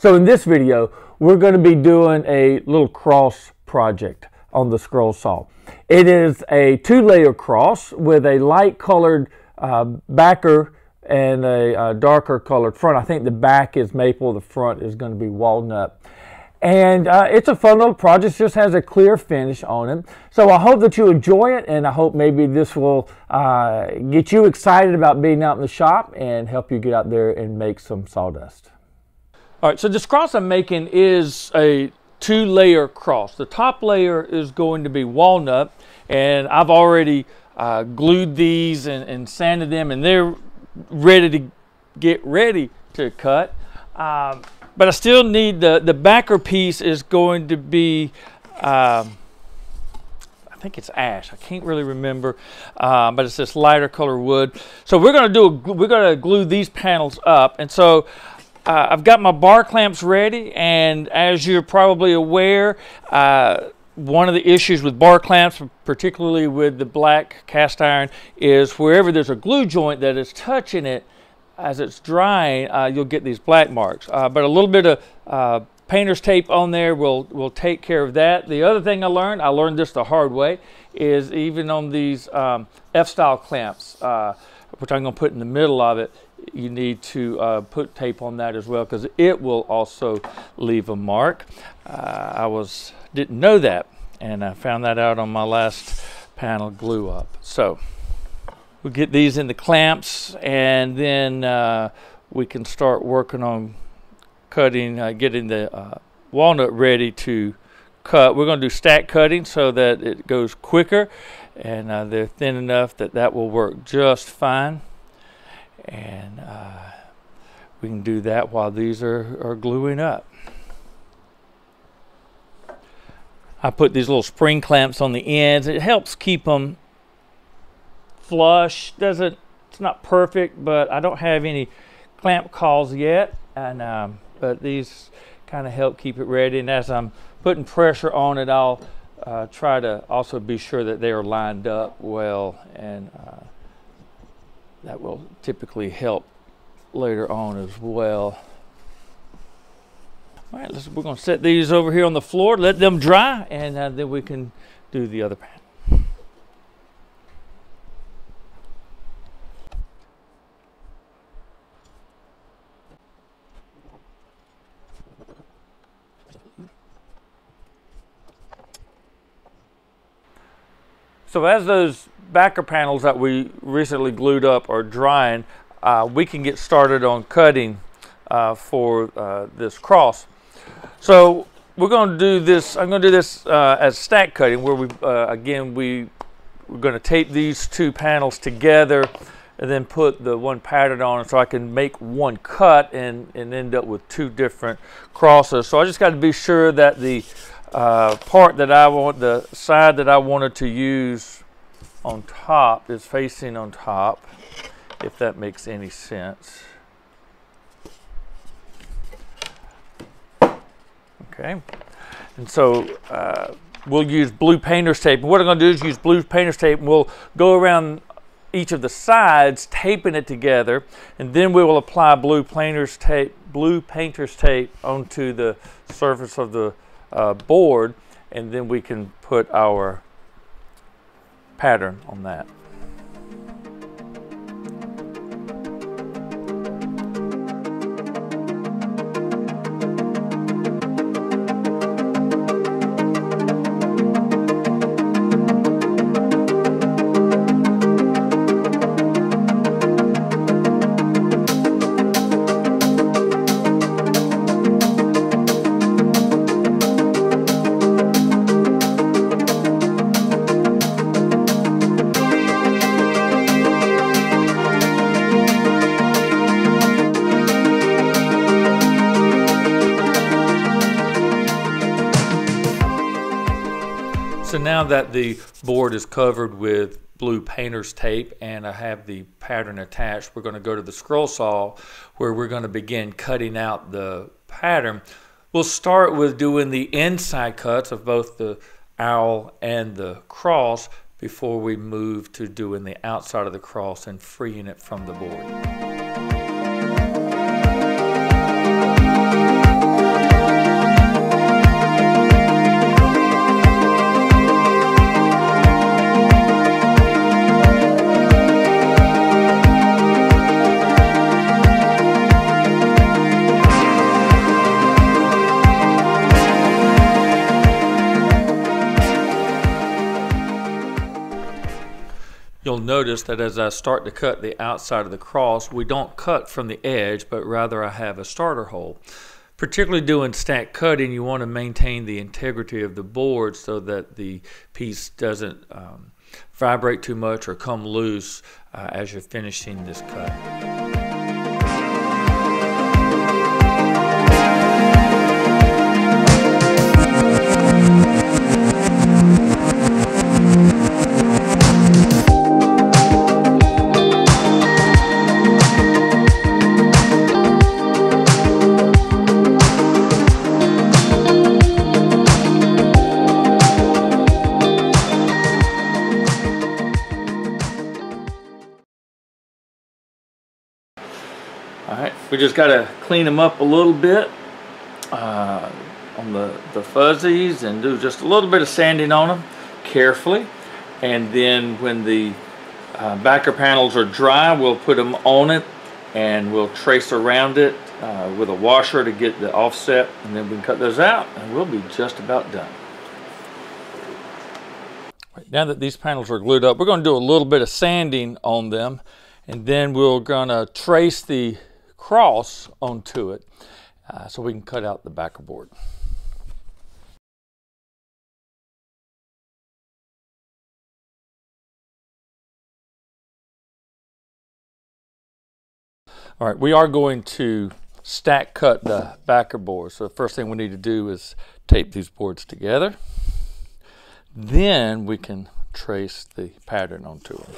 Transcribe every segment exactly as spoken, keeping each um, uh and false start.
So in this video, we're going to be doing a little cross project on the scroll saw. It is a two-layer cross with a light colored uh, backer and a uh, darker colored front. I think the back is maple, the front is going to be walnut. And uh, it's a fun little project, just has a clear finish on it. So I hope that you enjoy it, and I hope maybe this will uh, get you excited about being out in the shop and help you get out there and make some sawdust. All right, so this cross I'm making is a two-layer cross. The top layer is going to be walnut, and I've already uh, glued these and, and sanded them, and they're ready to get ready to cut. Um, But I still need the, the backer piece is going to be, um, I think it's ash. I can't really remember, um, but it's this lighter color wood. So we're gonna do, a, we're gonna glue these panels up. And so uh, I've got my bar clamps ready. And as you're probably aware, uh, one of the issues with bar clamps, particularly with the black cast iron, is wherever there's a glue joint that is touching it, as it's drying, uh, you'll get these black marks. Uh, but a little bit of uh, painter's tape on there will will take care of that. The other thing I learned, I learned this the hard way, is even on these um, F-style clamps, uh, which I'm going to put in the middle of it, you need to uh, put tape on that as well, because it will also leave a mark. Uh, I was didn't know that, and I found that out on my last panel glue up. So we'll get these in the clamps, and then uh, we can start working on cutting, uh, getting the uh, walnut ready to cut. We're going to do stack cutting so that it goes quicker, and uh, they're thin enough that that will work just fine. And uh, we can do that while these are, are gluing up. I put these little spring clamps on the ends. It helps keep them flush. Doesn't, it's not perfect, but I don't have any clamp calls yet, and um, but these kind of help keep it ready. And as I'm putting pressure on it, I'll uh, try to also be sure that they are lined up well, and uh, that will typically help later on as well. All right, let's, we're going to set these over here on the floor, let them dry, and uh, then we can do the other panel. So as those backer panels that we recently glued up are drying, uh, we can get started on cutting uh, for uh, this cross. So we're going to do this, I'm going to do this uh, as stack cutting, where we, uh, again, we, we're going to tape these two panels together and then put the one pattern on, so I can make one cut and, and end up with two different crosses. So I just got to be sure that the Uh, part that I want, the side that I wanted to use on top is facing on top, if that makes any sense. Okay, and so uh, we'll use blue painter's tape. And what I'm going to do is use blue painter's tape, and we'll go around each of the sides, taping it together, and then we will apply blue painter's tape, blue painter's tape onto the surface of the Uh, board, and then we can put our pattern on that. So now that the board is covered with blue painter's tape and I have the pattern attached, we're going to go to the scroll saw, where we're going to begin cutting out the pattern. We'll start with doing the inside cuts of both the owl and the cross before we move to doing the outside of the cross and freeing it from the board. You'll notice that as I start to cut the outside of the cross, we don't cut from the edge, but rather I have a starter hole. Particularly doing stack cutting, you want to maintain the integrity of the board so that the piece doesn't um, vibrate too much or come loose uh, as you're finishing this cut. Alright, we just got to clean them up a little bit uh, on the, the fuzzies and do just a little bit of sanding on them carefully. And then when the uh, backer panels are dry, we'll put them on it and we'll trace around it uh, with a washer to get the offset. And then we can cut those out and we'll be just about done. Right, now that these panels are glued up, we're going to do a little bit of sanding on them. And then we're going to trace the cross onto it uh, so we can cut out the backer board. All right, we are going to stack cut the backer board. So the first thing we need to do is tape these boards together. Then we can trace the pattern onto them.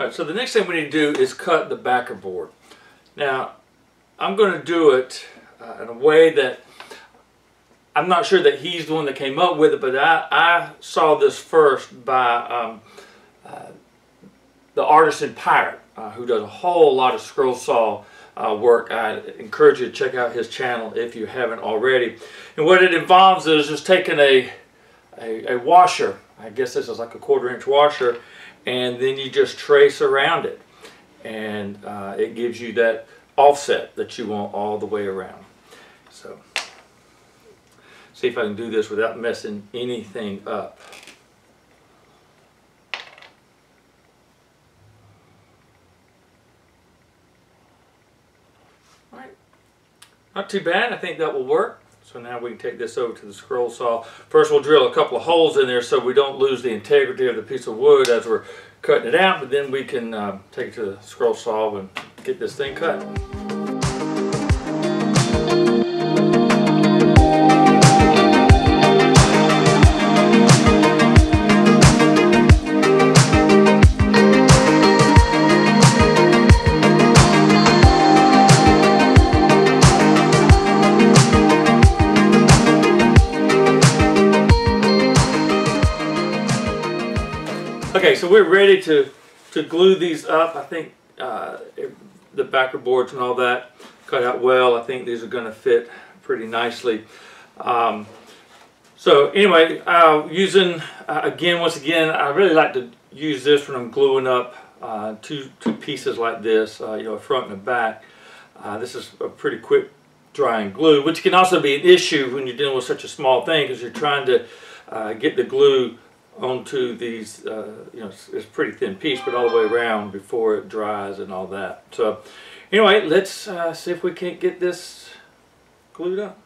Alright, so the next thing we need to do is cut the backer board. Now, I'm going to do it uh, in a way that I'm not sure that he's the one that came up with it, but I, I saw this first by um, uh, the Artisan Pirate, uh, who does a whole lot of scroll saw uh, work. I encourage you to check out his channel if you haven't already. And what it involves is just taking a, a, a washer, I guess this is like a quarter inch washer, and then you just trace around it, and uh, it gives you that offset that you want all the way around. So, see if I can do this without messing anything up. All right, not too bad. I think that will work. So now we can take this over to the scroll saw. First we'll drill a couple of holes in there so we don't lose the integrity of the piece of wood as we're cutting it out, but then we can uh, take it to the scroll saw and get this thing cut. Okay, so we're ready to, to glue these up. I think uh, the backer boards and all that cut out well. I think these are going to fit pretty nicely. Um, so anyway, uh, using, uh, again, once again, I really like to use this when I'm gluing up uh, two, two pieces like this, uh, you know, a front and a back. Uh, this is a pretty quick dry and glue, which can also be an issue when you're dealing with such a small thing because you're trying to uh, get the glue onto these, uh, you know, it's, it's a pretty thin piece, but all the way around before it dries and all that. So anyway, let's uh, see if we can't get this glued up.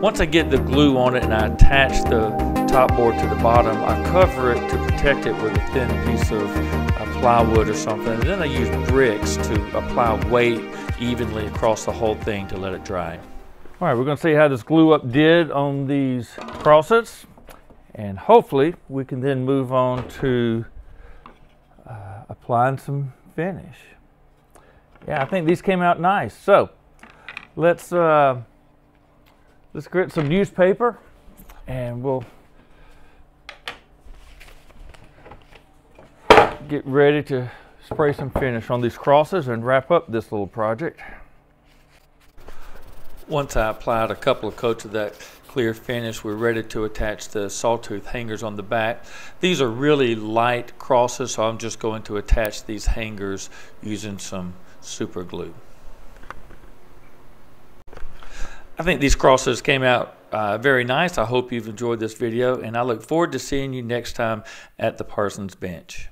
Once I get the glue on it and I attach the top board to the bottom, I cover it to protect it with a thin piece of uh, plywood or something. And then I use bricks to apply weight evenly across the whole thing to let it dry. All right, we're going to see how this glue up did on these crosses. And hopefully we can then move on to uh, applying some finish. Yeah, I think these came out nice. So let's... Uh, Let's grit some newspaper and we'll get ready to spray some finish on these crosses and wrap up this little project. Once I applied a couple of coats of that clear finish, we're ready to attach the sawtooth hangers on the back. These are really light crosses, so I'm just going to attach these hangers using some super glue. I think these crosses came out uh, very nice. I hope you've enjoyed this video, and I look forward to seeing you next time at the Parson's Bench.